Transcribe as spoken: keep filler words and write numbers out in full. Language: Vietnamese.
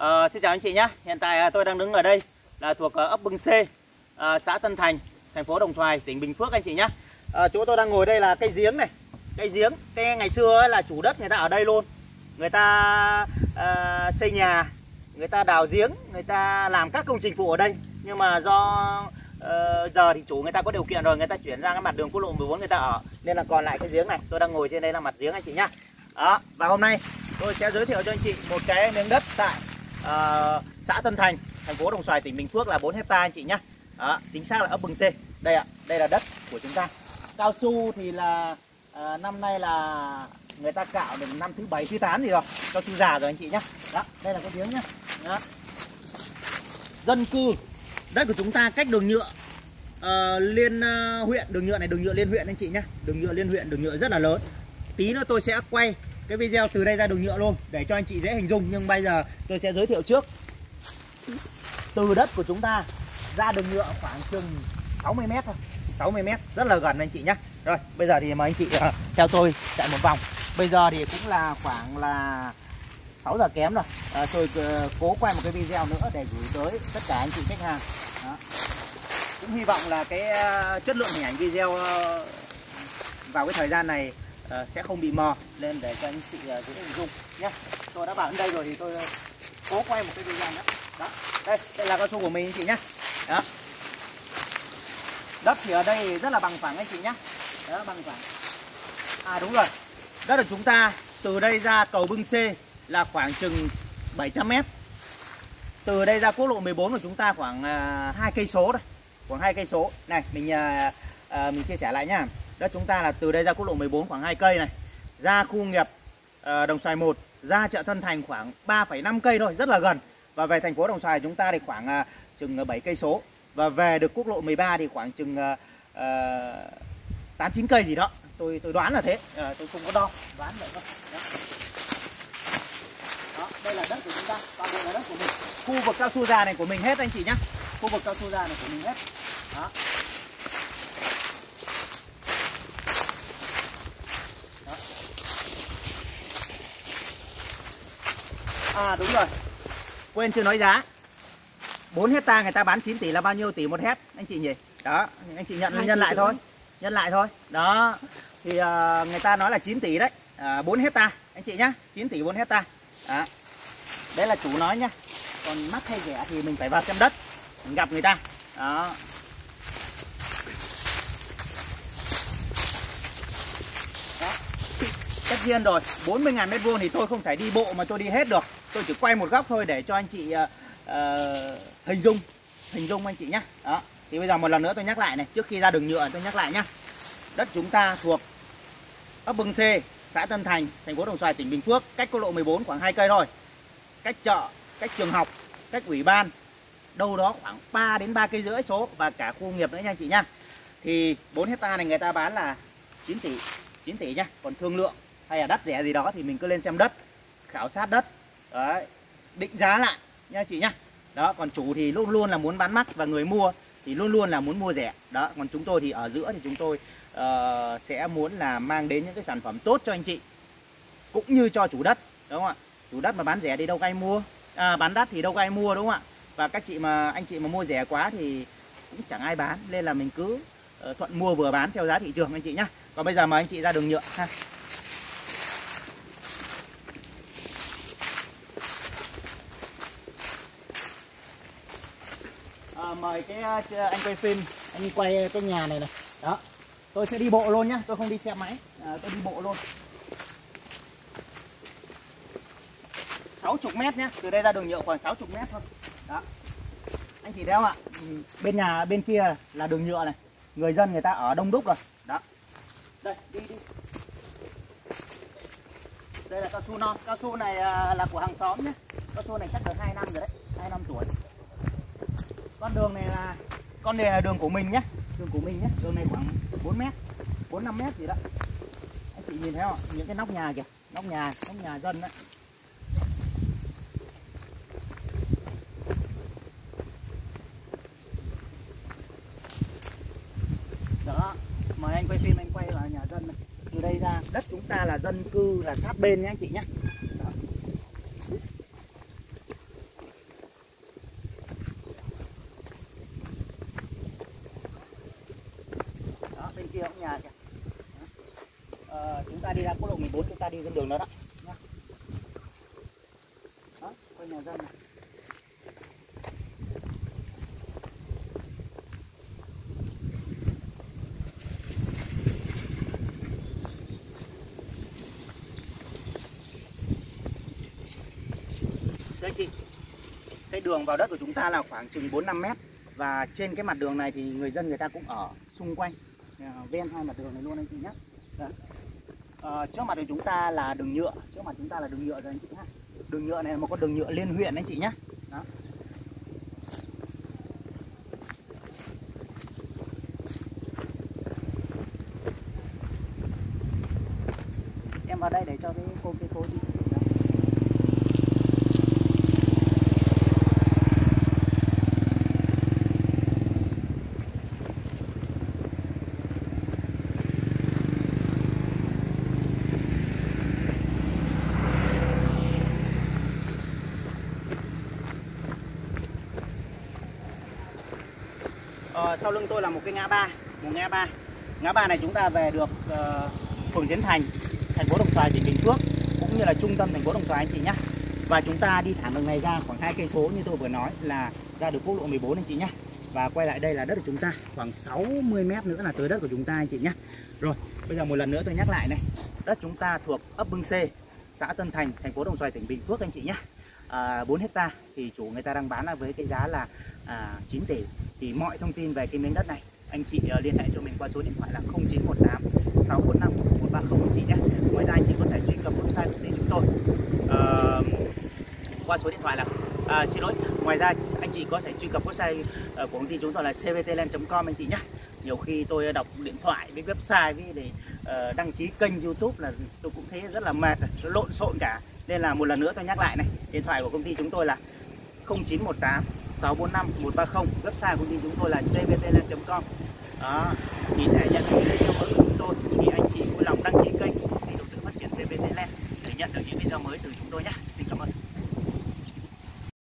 À, xin chào anh chị nhé. Hiện tại tôi đang đứng ở đây là thuộc ấp Bưng C, à, xã Tân Thành, thành phố Đồng Thoài, tỉnh Bình Phước anh chị nhé. À, chỗ tôi đang ngồi đây là cây giếng này, cây giếng. Cái ngày xưa ấy là chủ đất người ta ở đây luôn, người ta à, xây nhà, người ta đào giếng, người ta làm các công trình phụ ở đây. Nhưng mà do à, giờ thì chủ người ta có điều kiện rồi, người ta chuyển ra cái mặt đường quốc lộ mười bốn người ta ở, nên là còn lại cái giếng này. Tôi đang ngồi trên đây là mặt giếng anh chị nhé. Đó, và hôm nay tôi sẽ giới thiệu cho anh chị một cái miếng đất tại à, xã Tân Thành, thành phố Đồng Xoài, tỉnh Bình Phước là bốn hecta anh chị nhé. Đó, chính xác là ấp Bưng C. Đây ạ, đây là đất của chúng ta. Cao su thì là à, năm nay là người ta cạo được năm thứ bảy thứ tám gì rồi, cao su già rồi anh chị nhé. Đó, đây là cái giếng nhá. Đó. Dân cư, đất của chúng ta cách đường nhựa à, liên à, huyện, đường nhựa này, đường nhựa liên huyện anh chị nhé. Đường nhựa liên huyện, đường nhựa rất là lớn. Tí nữa tôi sẽ quay cái video từ đây ra đường nhựa luôn để cho anh chị dễ hình dung, nhưng bây giờ tôi sẽ giới thiệu trước. Từ đất của chúng ta ra đường nhựa khoảng chừng sáu mươi mét thôi, sáu mươi mét, rất là gần anh chị nhé. Rồi, bây giờ thì mời anh chị uh, theo tôi chạy một vòng. Bây giờ thì cũng là khoảng là sáu giờ kém rồi. À, tôi uh, cố quay một cái video nữa để gửi tới tất cả anh chị khách hàng. Đó. Cũng hy vọng là cái uh, chất lượng hình ảnh video uh, vào cái thời gian này À, sẽ không bị mờ, nên để cho anh chị dễ hình dung nhé. Tôi đã bảo đến đây rồi thì tôi cố quay một cái video nữa. Đó, đây, đây là cao su của mình anh chị nhé. Đó. Đất thì ở đây rất là bằng phẳng anh chị nhé. Đó, bằng phẳng. À đúng rồi, đất của chúng ta từ đây ra cầu Bưng C là khoảng chừng bảy trăm mét. Từ đây ra quốc lộ mười bốn của chúng ta khoảng hai cây số đây, khoảng hai cây số. Này, mình à, à, mình chia sẻ lại nhá. Đất chúng ta là từ đây ra quốc lộ mười bốn khoảng hai cây này, ra khu nghiệp Đồng Xoài một, ra chợ Tân Thành khoảng ba phẩy năm cây thôi, rất là gần. Và về thành phố Đồng Xoài chúng ta thì khoảng chừng bảy cây số. Và về được quốc lộ mười ba thì khoảng chừng uh, tám chín cây gì đó. Tôi tôi đoán là thế, à, tôi không có đo, đoán vậy thôi. Đó. Đó, đây là đất của chúng ta, toàn bộ là đất của mình. Khu vực cao su già này của mình hết anh chị nhé. Khu vực cao su già này của mình hết. Đó. À đúng rồi, quên chưa nói giá. Bốn hecta người ta bán chín tỷ là bao nhiêu tỷ một hecta anh chị nhỉ? Đó, anh chị nhận nhân lại thôi. Nhân lại thôi. Đó. Thì uh, người ta nói là chín tỷ đấy, à, bốn hecta anh chị nhá, chín tỷ bốn hecta. Đó. Đấy là chủ nói nhá. Còn mắc hay rẻ thì mình phải vào xem đất, mình gặp người ta. Đó. Đó. Tất nhiên rồi, bốn mươi nghìn mét vuông thì tôi không thể đi bộ mà tôi đi hết được. Tôi chỉ quay một góc thôi để cho anh chị uh, uh, hình dung, hình dung anh chị nhé. Đó. Thì bây giờ một lần nữa tôi nhắc lại này, trước khi ra đường nhựa tôi nhắc lại nhé. Đất chúng ta thuộc ấp Bưng C, xã Tân Thành, thành phố Đồng Xoài, tỉnh Bình Phước, cách quốc lộ mười bốn khoảng hai cây thôi. Cách chợ, cách trường học, cách ủy ban đâu đó khoảng ba đến ba cây rưỡi số, và cả khu nghiệp nữa nha anh chị nhá. Thì bốn hecta này người ta bán là chín tỷ, chín tỷ nhá. Còn thương lượng hay là đất rẻ gì đó thì mình cứ lên xem đất, khảo sát đất. Đấy, định giá lại nha chị nhá. Đó, còn chủ thì luôn luôn là muốn bán mắc, và người mua thì luôn luôn là muốn mua rẻ. Đó, còn chúng tôi thì ở giữa thì chúng tôi uh, sẽ muốn là mang đến những cái sản phẩm tốt cho anh chị, cũng như cho chủ đất, đúng không ạ? Chủ đất mà bán rẻ thì đâu có ai mua, à, bán đắt thì đâu có ai mua, đúng không ạ? Và các chị mà anh chị mà mua rẻ quá thì cũng chẳng ai bán, nên là mình cứ uh, thuận mua vừa bán theo giá thị trường anh chị nhá. Còn bây giờ mời anh chị ra đường nhựa ha. Mời cái anh quay phim, anh quay cái nhà này này. Đó, tôi sẽ đi bộ luôn nhá, tôi không đi xe máy, à, tôi đi bộ luôn. Sáu mươi mét nhá, từ đây ra đường nhựa khoảng sáu mươi mét thôi. Đó, anh chị thấy không ạ? Bên nhà bên kia là đường nhựa này, người dân người ta ở đông đúc rồi. Đó, đây đi đi. Đây là cao su non, cao su này là của hàng xóm nhé. Cao su này chắc được hai năm rồi đấy, hai năm tuổi. Con đường này là con này là đường của mình nhé, đường của mình nhé. Đường này khoảng bốn mét, bốn năm mét gì đó. Anh chị nhìn thấy không? Những cái nóc nhà kìa, nóc nhà, nóc nhà dân đấy. Đó, mời anh quay phim, anh quay vào nhà dân này. Từ đây ra đất chúng ta là dân cư là sát bên nhé anh chị nhé. Đó. kia cũng nhà kìa. À, chúng ta đi ra quốc lộ mười bốn, chúng ta đi trên đường đó đó. Đó, quanh nhà dân này. Đấy chị, cái đường vào đất của chúng ta là khoảng chừng bốn năm mét. Và trên cái mặt đường này thì người dân người ta cũng ở xung quanh ven hai mặt đường này luôn anh chị nhé. À, trước mặt của chúng ta là đường nhựa, trước mặt chúng ta là đường nhựa rồi anh chị nhé. Đường nhựa này là một con đường nhựa liên huyện anh chị nhé. Đó. Em vào đây để cho cái cô cái cô đi. Sau lưng tôi là một cái ngã ba, một ngã ba. Ngã ba này chúng ta về được uh, phường Tiến Thành, thành phố Đồng Xoài, tỉnh Bình Phước, cũng như là trung tâm thành phố Đồng Xoài anh chị nhé. Và chúng ta đi thẳng đường này ra khoảng hai cây số như tôi vừa nói là ra được quốc lộ mười bốn anh chị nhé. Và quay lại đây là đất của chúng ta, khoảng sáu mươi mét nữa là tới đất của chúng ta anh chị nhé. Rồi, bây giờ một lần nữa tôi nhắc lại này, đất chúng ta thuộc ấp Bưng C, xã Tân Thành, thành phố Đồng Xoài, tỉnh Bình Phước anh chị nhé. À, bốn hecta thì chủ người ta đang bán là với cái giá là à, chín tỷ. Thì mọi thông tin về cái miếng đất này anh chị uh, liên hệ cho mình qua số điện thoại là không chín một tám sáu bốn năm một ba không anh chị nhé. Ngoài ra anh chị có thể truy cập website của chúng tôi uh, qua số điện thoại là à, xin lỗi. Ngoài ra anh chị có thể truy cập website uh, của công ty chúng tôi là C V T Land chấm com anh chị nhé. Nhiều khi tôi đọc điện thoại với website với để uh, đăng ký kênh YouTube là tôi cũng thấy rất là mệt, lộn xộn cả. Nên là một lần nữa tôi nhắc lại này, điện thoại của công ty chúng tôi là không chín một tám sáu bốn năm một ba không, website của công ty chúng tôi là C V T L A N D chấm com. Đó, thì để nhận được